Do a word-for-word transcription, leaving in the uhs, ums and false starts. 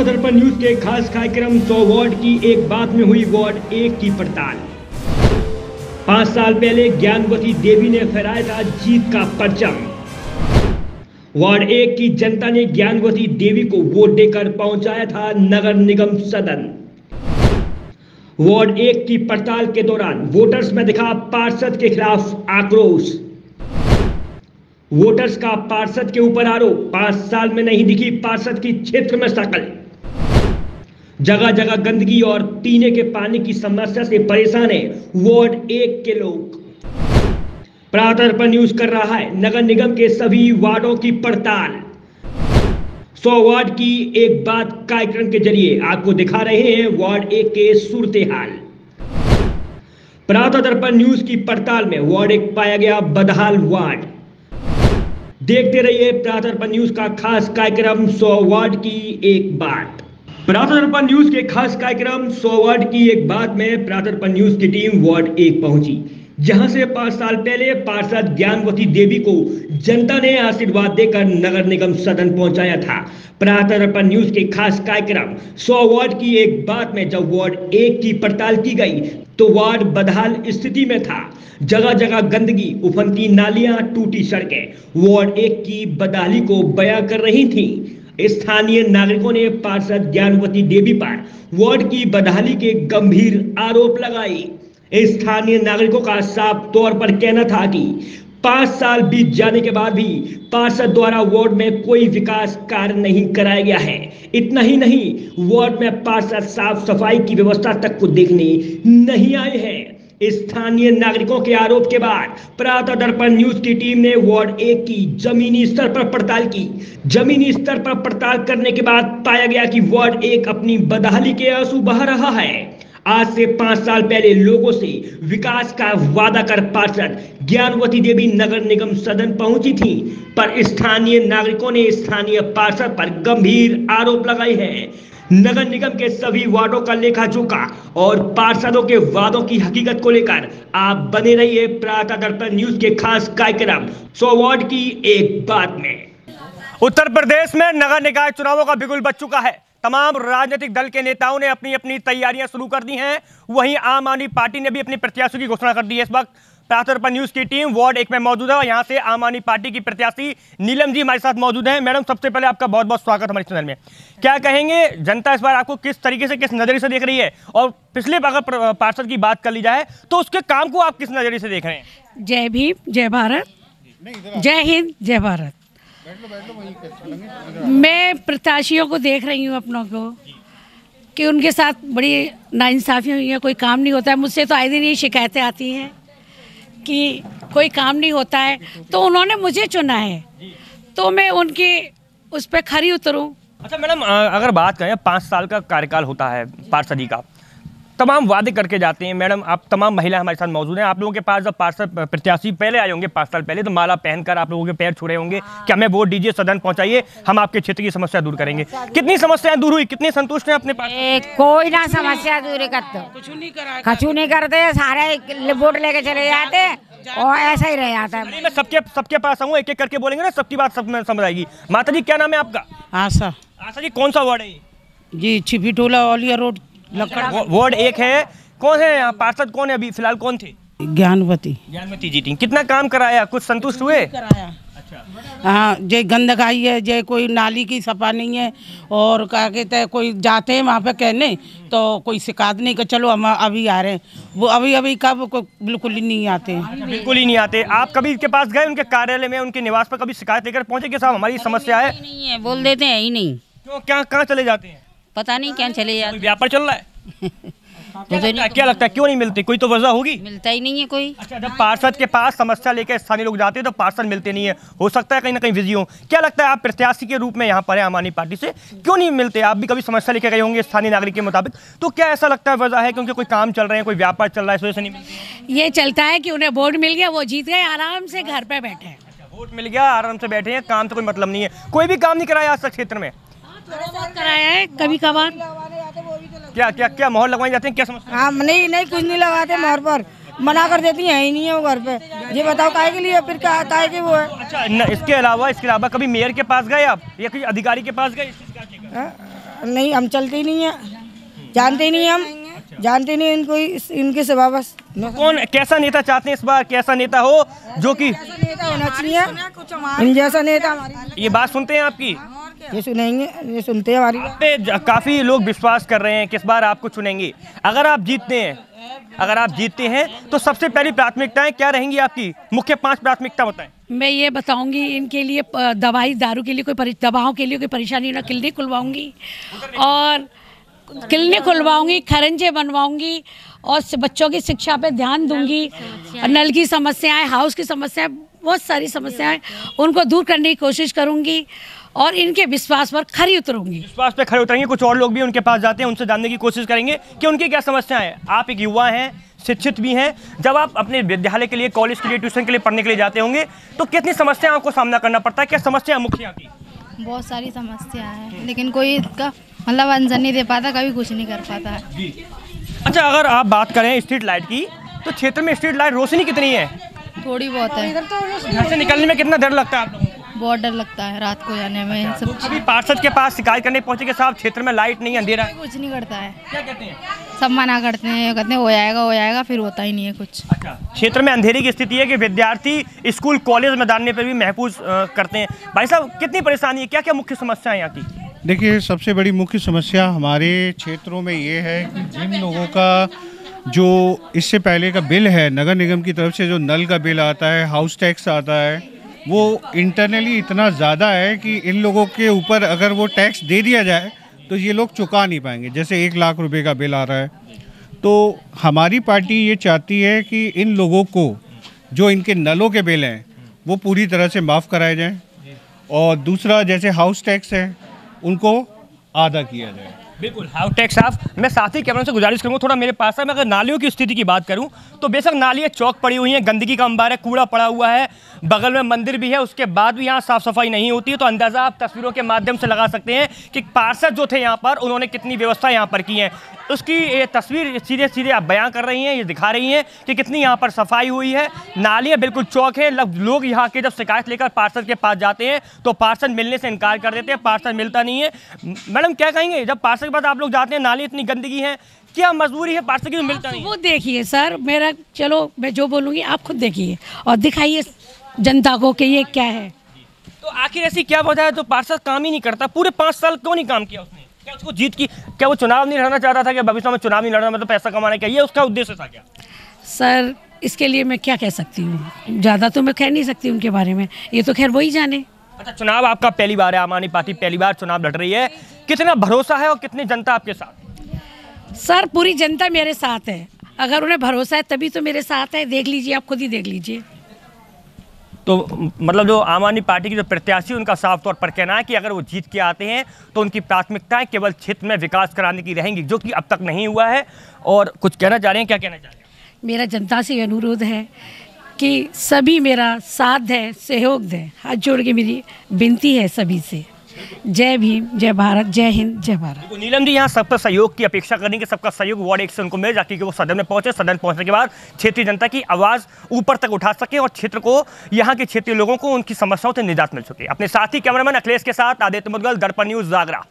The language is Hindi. को दर्पण न्यूज़ के खास कार्यक्रम सौ वार्ड की एक बात में हुई वार्ड एक की पड़ताल। पाँच साल पहले ज्ञानवती देवी ने फहराया था जीत का परचम। वार्ड एक की जनता ने ज्ञानवती देवी को वोट देकर पहुंचाया था नगर निगम सदन। वार्ड एक की पड़ताल के दौरान वोटर्स में दिखा पार्षद के खिलाफ आक्रोश। वोटर्स का पार्षद के ऊपर आरोप, पांच साल में नहीं दिखी पार्षद की क्षेत्र में शकल। जगह जगह गंदगी और पीने के पानी की समस्या से परेशान है वार्ड एक के लोग। प्रातः पर न्यूज कर रहा है नगर निगम के सभी वार्डों की पड़ताल। सौ वार्ड की एक बात कार्यक्रम के जरिए आपको दिखा रहे हैं वार्ड एक के सूरते हाल। प्रातः दर्पण न्यूज की पड़ताल में वार्ड एक पाया गया बदहाल वार्ड। देखते रहिए प्रातः दर्पण न्यूज का खास कार्यक्रम सौ वार्ड की एक बात। प्रातः दर्पण न्यूज के खास कार्यक्रम सौ वार्ड की एक बात में प्रातः दर्पण न्यूज की टीम वार्ड एक पहुंची, जहां से पांच साल पहले पार्षद ज्ञानवती देवी को जनता ने आशीर्वाद देकर नगर निगम सदन पहुंचाया था। प्रातः दर्पण न्यूज के खास कार्यक्रम सौ वार्ड की एक बात में जब वार्ड एक की पड़ताल की गई तो वार्ड बदहाल स्थिति में था। जगह जगह गंदगी, उफनती नालियां, टूटी सड़कें वार्ड एक की बदहाली को बयां कर रही थीं। स्थानीय नागरिकों ने पार्षद ज्ञानवती देवी पर वार्ड की बदहाली के गंभीर आरोप लगाए। स्थानीय नागरिकों का साफ तौर पर कहना था कि पांच साल बीत जाने के बाद भी पार्षद द्वारा वार्ड में कोई विकास कार्य नहीं कराया गया है। इतना ही नहीं, वार्ड में पार्षद साफ सफाई की व्यवस्था तक को देखने नहीं आए हैं। स्थानीय नागरिकों के आरोप के बाद प्रातः दर्पण न्यूज की टीम ने वार्ड एक की जमीनी स्तर पर पड़ताल की। जमीनी स्तर पर पड़ताल करने के बाद पाया गया कि वार्ड एक अपनी बदहाली के आंसू बहा रहा है। आज से पांच साल पहले लोगों से विकास का वादा कर पार्षद ज्ञानवती देवी नगर निगम सदन पहुंची थी, पर स्थानीय नागरिकों ने स्थानीय पार्षद पर गंभीर आरोप लगाए हैं। नगर निगम के सभी वार्डों का लेखा जोखा और पार्षदों के वादों की हकीकत को लेकर आप बने रहिए प्रातः दर्पण न्यूज के खास कार्यक्रम सौ वार्ड की एक बात में। उत्तर प्रदेश में नगर निकाय चुनावों का बिगुल बज चुका है। तमाम राजनीतिक दल के नेताओं ने अपनी अपनी तैयारियां शुरू कर दी हैं। वहीं आम आदमी पार्टी ने भी अपने प्रत्याशियों की घोषणा कर दी है। इस वक्त प्रातः दर्पण न्यूज की टीम वार्ड एक में मौजूद है और यहाँ से आम आदमी पार्टी की प्रत्याशी नीलम जी हमारे साथ मौजूद हैं। मैडम, सबसे पहले आपका बहुत बहुत स्वागत हमारे चैनल में। क्या कहेंगे, जनता इस बार आपको किस तरीके से, किस नजरिए से देख रही है, और पिछले अगर पार्षद की बात कर ली जाए तो उसके काम को आप किस नजरिए से देख रहे हैं? जय भीम, जय भारत, जय हिंद, जय भारत। मैं प्रत्याशियों को देख रही हूँ अपनों को कि उनके साथ बड़ी नाइंसाफी हुई है। कोई काम नहीं होता है। मुझसे तो आए दिन ये शिकायतें आती हैं कि कोई काम नहीं होता है, तो उन्होंने मुझे चुना है तो मैं उनकी उस पर खरी उतरूँ। अच्छा मैडम, अगर बात करें पाँच साल का कार्यकाल होता है पार्षदी का, तमाम वादे करके जाते हैं। मैडम, आप तमाम महिला हमारे साथ मौजूद हैं। आप लोगों के पास जब पार्षद प्रत्याशी पहले आए होंगे पाँच साल पहले, तो माला पहनकर आप लोगों के पैर छुड़े होंगे कि हमें वोट दीजिए, सदन पहुंचाइए, हम आपके क्षेत्र की समस्या दूर करेंगे। कितनी समस्याएं दूर हुई? कितने संतुष्ट हैं अपने पास? कोई ना समस्या दूर करते, कुछ नहीं करते, सारे वोट लेके चले जाते और ऐसा ही रह जाता है। मैं सबके सबके पास आऊँ, एक एक करके बोलेंगे ना, सबकी बात सब समझ आएगी। माता जी, क्या नाम है आपका? आशा। आशा जी, कौन सा वार्ड है जी? छिपी टोला औलिया रोड, वार्ड एक है। कौन है यहाँ पार्षद, कौन है अभी फिलहाल, कौन थे? ज्ञानवती। ज्ञानवती जी थी। कितना काम कराया, कुछ संतुष्ट हुए? कराया हाँ। जय गंदक आई है, जय कोई नाली की सफा नहीं है, और क्या कहते हैं, कोई जाते हैं वहाँ पे कहने तो कोई शिकायत नहीं कर, चलो हम अभी आ रहे हैं, वो अभी अभी कब बिल्कुल ही नहीं आते हैं, बिल्कुल ही नहीं आते। आप कभी इनके पास गए, उनके कार्यालय में, उनके निवास पर कभी शिकायत लेकर पहुँचे कि साहब हमारी समस्या है? नहीं है, बोल देते हैं ही नहीं। क्यों, क्या कहाँ चले जाते हैं? पता नहीं क्या चले जाते। व्यापार चल रहा है? क्या लगता है, क्या लगता है क्यों नहीं मिलती? कोई तो वजह होगी। मिलता ही नहीं है कोई। अच्छा, जब पार्षद के पास समस्या लेकर स्थानीय लोग जाते हैं तो पार्षद मिलते नहीं है, हो सकता है कहीं ना कहीं बिजी हो। क्या लगता है, आप प्रत्याशी के रूप में यहाँ पर है आम आदमी पार्टी से, क्यों नहीं मिलते? आप भी कभी समस्या लेकर गए होंगे स्थानीय नागरिक के मुताबिक, तो क्या ऐसा लगता है वजह है क्योंकि कोई काम चल रहे हैं, कोई व्यापार चल रहा है, इस वजह से नहीं मिलती? ये चलता है कि उन्हें वोट मिल गया, वो जीत गए, आराम से घर पर बैठे। वोट मिल गया, आराम से बैठे हैं, काम से कोई मतलब नहीं है। कोई भी काम नहीं कराया आज तक क्षेत्र में? कराया है कभी कभार। क्या क्या क्या मोहर लगवाए जाते हैं, क्या समस्या? हाँ, नहीं नहीं, कुछ नहीं लगाते मोहर पर, मना कर देती हैं, ही नहीं है वो घर पे। ये बताओ काहे के लिए फिर, काहे के वो है? अच्छा, न, इसके अलावा इसके अलावा कभी मेयर के पास गए आप या किसी अधिकारी के पास गए? नहीं, हम चलते ही नहीं है, जानते ही नहीं हम, जानते नहीं इनको, इनके सिवा बस। कौन कैसा नेता चाहते हैं इस बार, कैसा नेता हो जो कि नेता होना चाहिए, जैसा नेता। ये बात सुनते हैं आपकी, ये सुनेंगे, ये सुनते हैं हमारी पे। काफ़ी लोग विश्वास कर रहे हैं किस बार आपको चुनेंगे। अगर आप जीतते हैं, अगर आप जीतते हैं तो सबसे पहली प्राथमिकताएं क्या रहेंगी आपकी, मुख्य पांच प्राथमिकता बताएं। मैं ये बताऊंगी इनके लिए दवाई दारू के लिए कोई दवाओं के लिए कोई परेशानी ना, किल्ली खुलवाऊंगी और किल्ली खुलवाऊंगी, खरंजे बनवाऊंगी और बच्चों की शिक्षा पे ध्यान दूंगी। नल की समस्याएं, हाउस की समस्याएं, बहुत सारी समस्याएं उनको दूर करने की कोशिश करूंगी और इनके विश्वास पर खरी उतरूंगी। विश्वास पे खरे उतरेंगे। कुछ और लोग भी उनके पास जाते हैं, उनसे जानने की कोशिश करेंगे कि उनकी क्या समस्याएं हैं। आप एक युवा हैं, शिक्षित भी हैं, जब आप अपने विद्यालय के लिए, कॉलेज के लिए, ट्यूशन के लिए पढ़ने के लिए जाते होंगे तो कितनी समस्याओं आपको सामना करना पड़ता है, क्या समस्या मुख्य आपकी? बहुत सारी समस्या है, लेकिन कोई इसका मतलब आंसर नहीं दे पाता, कभी कुछ नहीं कर पाता है। अच्छा, अगर आप बात करें स्ट्रीट लाइट की तो क्षेत्र में स्ट्रीट लाइट रोशनी कितनी है? थोड़ी बहुत है। घर से निकलने में कितना डर लगता है? बहुत डर लगता है रात को जाने में। इन सब अभी पार्षद के पास शिकायत करने पहुंचे कि साहब क्षेत्र में लाइट नहीं, अंधेरा, कुछ नहीं करता है। क्या कहते हैं? सब मना करते हैं, कहते हैं हो जाएगा हो जाएगा, फिर होता ही नहीं है कुछ। अच्छा, क्षेत्र में अंधेरे की स्थिति है कि विद्यार्थी स्कूल कॉलेज मैदान पर भी महफूज करते हैं। भाई साहब, कितनी परेशानी है, क्या क्या मुख्य समस्या है यहाँ की? देखिए, सबसे बड़ी मुख्य समस्या हमारे क्षेत्रों में ये है कि जिन लोगों का जो इससे पहले का बिल है नगर निगम की तरफ से, जो नल का बिल आता है, हाउस टैक्स आता है, वो इंटरनली इतना ज़्यादा है कि इन लोगों के ऊपर अगर वो टैक्स दे दिया जाए तो ये लोग चुका नहीं पाएंगे। जैसे एक लाख रुपए का बिल आ रहा है, तो हमारी पार्टी ये चाहती है कि इन लोगों को जो इनके नलों के बिल हैं वो पूरी तरह से माफ़ कराए जाएँ, और दूसरा जैसे हाउस टैक्स है उनको आधा किया जाए। बिल्कुल, हाउस टैक्स साफ। मैं साथी कैमरा से गुजारिश करूँगा, थोड़ा मेरे पास है। मैं अगर नालियों की स्थिति की बात करूँ तो बेशक नालियाँ चौक पड़ी हुई हैं, गंदगी का अंबार है, कूड़ा पड़ा हुआ है, बगल में मंदिर भी है, उसके बाद भी यहाँ साफ सफाई नहीं होती है। तो अंदाज़ा आप तस्वीरों के माध्यम से लगा सकते हैं कि पार्षद जो थे यहाँ पर, उन्होंने कितनी व्यवस्था यहाँ पर की है। उसकी ये तस्वीर सीधे सीधे आप बयां कर रही हैं, ये दिखा रही हैं कि कितनी यहाँ पर सफाई हुई है। नालियाँ बिल्कुल चौक है, लोग यहाँ के जब शिकायत लेकर पार्षद के पास जाते हैं तो पार्षद मिलने से इनकार कर देते हैं, पार्षद मिलता नहीं है। मैडम क्या कहेंगे, जब पार्षद के पास आप लोग जाते हैं, नाली इतनी गंदगी है, क्या मजबूरी है पार्षद की, मिलता नहीं? वो देखिए सर, मेरा चलो मैं जो बोलूँगी आप खुद देखिए और दिखाइए जनता को कि ये क्या है। तो आखिर ऐसी क्या वजह है तो पार्षद काम ही नहीं करता? पूरे पाँच साल क्यों नहीं काम किया उसने? क्या उसको जीत की, क्या वो चुनाव नहीं लड़ना चाह रहा था कि भविष्य में चुनाव नहीं लड़ना, मतलब पैसा कमाना, क्या ये उसका उद्देश्य था क्या? सर, इसके लिए मैं क्या कह सकती हूँ, ज़्यादा तो मैं कह नहीं सकती उनके बारे में, ये तो खैर वही जाने। अच्छा, चुनाव आपका पहली बार है, आम आदमी पार्टी पहली बार चुनाव लड़ रही है, कितना भरोसा है और कितनी जनता आपके साथ? सर, पूरी जनता मेरे साथ है, अगर उन्हें भरोसा है तभी तो मेरे साथ है, देख लीजिए, आप खुद ही देख लीजिए। तो मतलब जो आम आदमी पार्टी की जो प्रत्याशी, उनका साफ तौर पर कहना है कि अगर वो जीत के आते हैं तो उनकी प्राथमिकताएं केवल क्षेत्र में विकास कराने की रहेंगी, जो कि अब तक नहीं हुआ है। और कुछ कहना चाह रहे हैं, क्या कहना चाह रहे हैं? मेरा जनता से अनुरोध है कि सभी मेरा साथ दें, सहयोग दें, हाथ जोड़ के मेरी विनती है सभी से। जय भीम, जय भारत, जय हिंद, जय भारत। नीलम जी यहाँ सबका सहयोग की अपेक्षा करेंगे, सबका सहयोग वार्ड एक से उनको मिल जाती है कि वो सदन में पहुंचे, सदन पहुंचने के बाद क्षेत्रीय जनता की आवाज़ ऊपर तक उठा सके और क्षेत्र को, यहाँ के क्षेत्रीय लोगों को उनकी समस्याओं से निजात मिल सके। अपने साथी कैमरामैन अखिलेश के साथ आदित्य मुद्गल, दर्पण न्यूज़, आगरा।